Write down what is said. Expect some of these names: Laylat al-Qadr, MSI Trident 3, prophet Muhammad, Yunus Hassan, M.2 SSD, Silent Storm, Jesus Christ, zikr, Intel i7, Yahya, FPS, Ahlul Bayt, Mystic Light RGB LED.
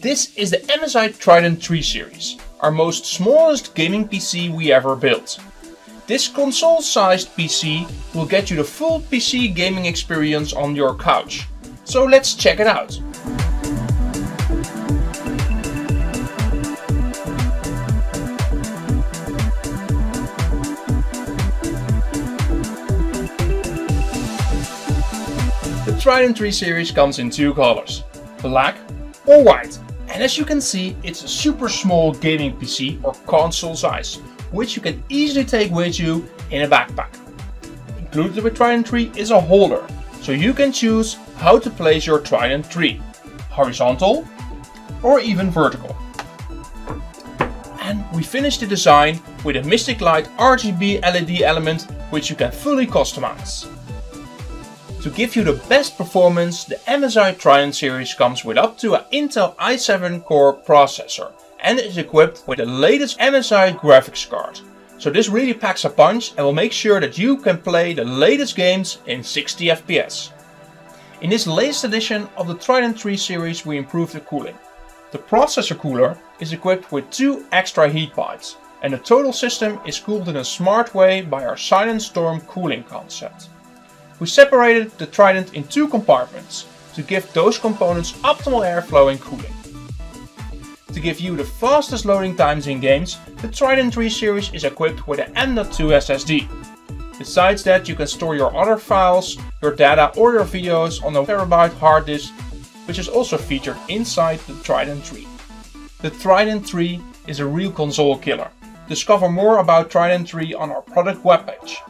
This is the MSI Trident 3 series, our most smallest gaming PC we ever built. This console-sized PC will get you the full PC gaming experience on your couch. So let's check it out. The Trident 3 series comes in two colors, black or white. And as you can see, it's a super small gaming PC or console size, which you can easily take with you in a backpack. Included with Trident 3 is a holder, so you can choose how to place your Trident 3, horizontal or even vertical. And we finished the design with a Mystic Light RGB LED element, which you can fully customize. To give you the best performance, the MSI Trident series comes with up to an Intel i7 core processor and is equipped with the latest MSI graphics card. So this really packs a punch and will make sure that you can play the latest games in 60 FPS. In this latest edition of the Trident 3 series, we improved the cooling. The processor cooler is equipped with two extra heat pipes and the total system is cooled in a smart way by our Silent Storm cooling concept. We separated the Trident in two compartments to give those components optimal airflow and cooling. To give you the fastest loading times in games, the Trident 3 series is equipped with an M.2 SSD. Besides that, you can store your other files, your data or your videos on a terabyte hard disk, which is also featured inside the Trident 3. The Trident 3 is a real console killer. Discover more about Trident 3 on our product webpage.